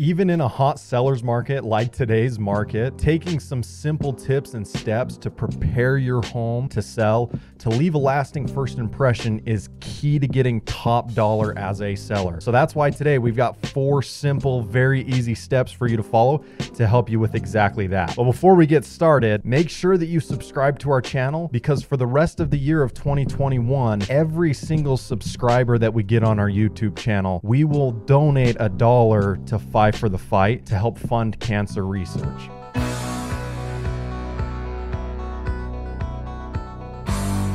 Even in a hot seller's market like today's market, taking some simple tips and steps to prepare your home to sell, to leave a lasting first impression is key to getting top dollar as a seller. So that's why today we've got 4 simple, very easy steps for you to follow to help you with exactly that. But before we get started, make sure that you subscribe to our channel, because for the rest of the year of 2021, every single subscriber that we get on our YouTube channel, we will donate $1 to Fight for the Fight to help fund cancer research.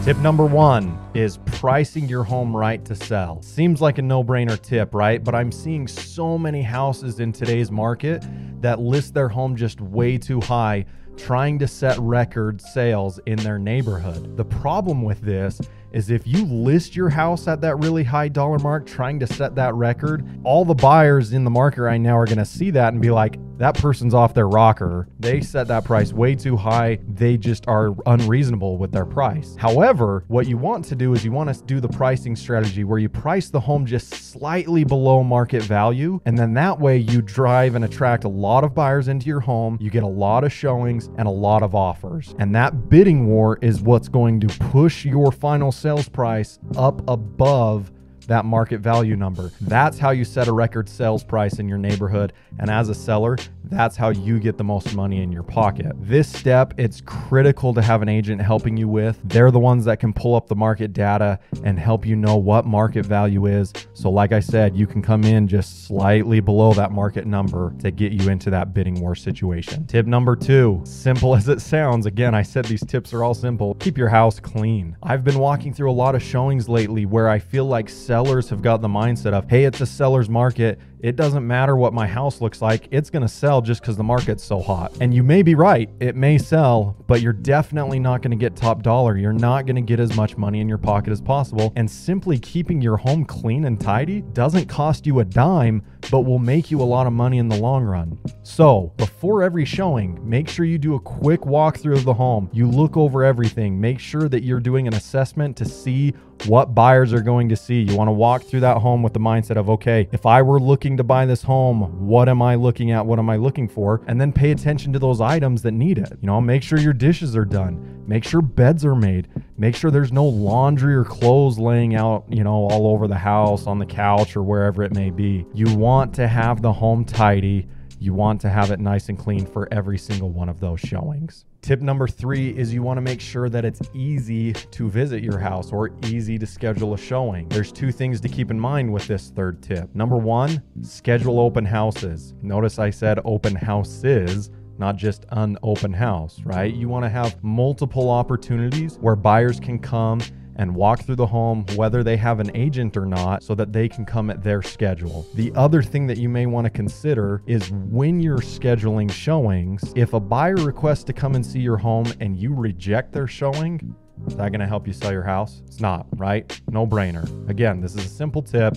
Tip number 1 is pricing your home right to sell. Seems like a no-brainer tip, right? But I'm seeing so many houses in today's market that list their home just way too high, trying to set record sales in their neighborhood. The problem with this is if you list your house at that really high dollar mark, trying to set that record, all the buyers in the market right now are gonna see that and be like, that person's off their rocker. They set that price way too high. They just are unreasonable with their price. However, what you want to do is you want to do the pricing strategy where you price the home just slightly below market value. And then that way you drive and attract a lot of buyers into your home. You get a lot of showings and a lot of offers. And that bidding war is what's going to push your final sales price up above that market value number. That's how you set a record sales price in your neighborhood. And as a seller, that's how you get the most money in your pocket. This step, it's critical to have an agent helping you with. They're the ones that can pull up the market data and help you know what market value is. So like I said, you can come in just slightly below that market number to get you into that bidding war situation. Tip number 2, simple as it sounds. Again, I said these tips are all simple. Keep your house clean. I've been walking through a lot of showings lately where I feel like sellers have got the mindset of, hey, it's a seller's market. It doesn't matter what my house looks like. It's gonna sell just because the market's so hot. And you may be right, it may sell, but you're definitely not gonna get top dollar. You're not gonna get as much money in your pocket as possible. And simply keeping your home clean and tidy doesn't cost you a dime, but will make you a lot of money in the long run. So before every showing, make sure you do a quick walkthrough of the home. You look over everything. Make sure that you're doing an assessment to see what buyers are going to see. You want to walk through that home with the mindset of, okay, if I were looking to buy this home, what am I looking at? What am I looking for? And then pay attention to those items that need it. You know, make sure your dishes are done. Make sure beds are made. Make sure there's no laundry or clothes laying out, you know, all over the house, on the couch or wherever it may be. You want to have the home tidy. You want to have it nice and clean for every single one of those showings. Tip number 3 is you want to make sure that it's easy to visit your house or easy to schedule a showing. There's 2 things to keep in mind with this 3rd tip. Number 1, schedule open houses. Notice I said open houses, not just an open house, right? You want to have multiple opportunities where buyers can come and walk through the home, whether they have an agent or not, so that they can come at their schedule. The other thing that you may want to consider is when you're scheduling showings, if a buyer requests to come and see your home and you reject their showing, is that going to help you sell your house? It's not, right? No brainer. Again, this is a simple tip,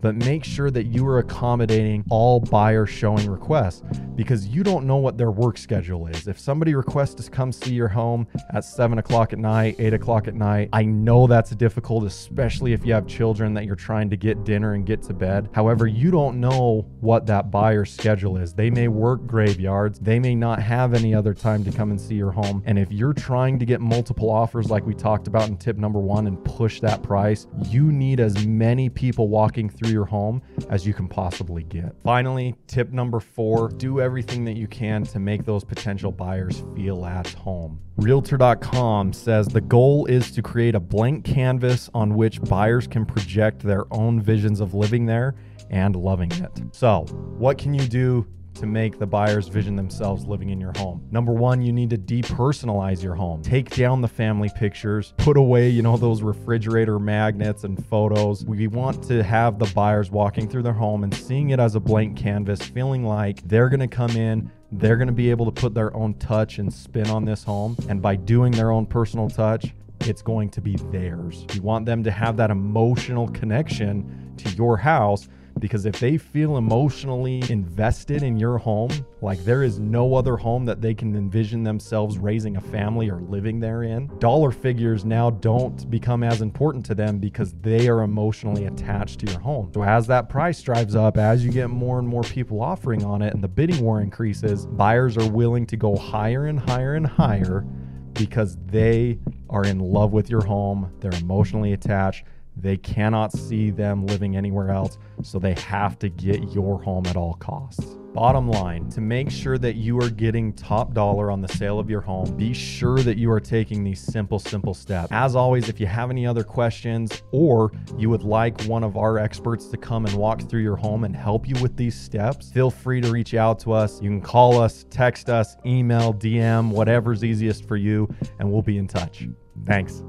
but make sure that you are accommodating all buyer showing requests, because you don't know what their work schedule is. If somebody requests to come see your home at 7 o'clock at night, 8 o'clock at night, I know that's difficult, especially if you have children that you're trying to get dinner and get to bed. However, you don't know what that buyer's schedule is. They may work graveyards. They may not have any other time to come and see your home. And if you're trying to get multiple offers, like we talked about in tip number 1, and push that price, you need as many people walking through your home as you can possibly get. Finally, tip number 4, do everything that you can to make those potential buyers feel at home. Realtor.com says the goal is to create a blank canvas on which buyers can project their own visions of living there and loving it. So what can you do to make the buyers vision themselves living in your home? Number 1, you need to depersonalize your home. Take down the family pictures, put away, you know, those refrigerator magnets and photos. We want to have the buyers walking through their home and seeing it as a blank canvas, feeling like they're gonna come in, they're gonna be able to put their own touch and spin on this home. And by doing their own personal touch, it's going to be theirs. You want them to have that emotional connection to your house, because if they feel emotionally invested in your home, like there is no other home that they can envision themselves raising a family or living therein, dollar figures now don't become as important to them because they are emotionally attached to your home. So as that price drives up, as you get more and more people offering on it and the bidding war increases, buyers are willing to go higher and higher and higher because they are in love with your home. They're emotionally attached. They cannot see them living anywhere else, so they have to get your home at all costs. Bottom line, to make sure that you are getting top dollar on the sale of your home, be sure that you are taking these simple steps. As always, if you have any other questions or you would like one of our experts to come and walk through your home and help you with these steps, feel free to reach out to us. You can call us, text us, email, DM, whatever's easiest for you, and we'll be in touch. Thanks.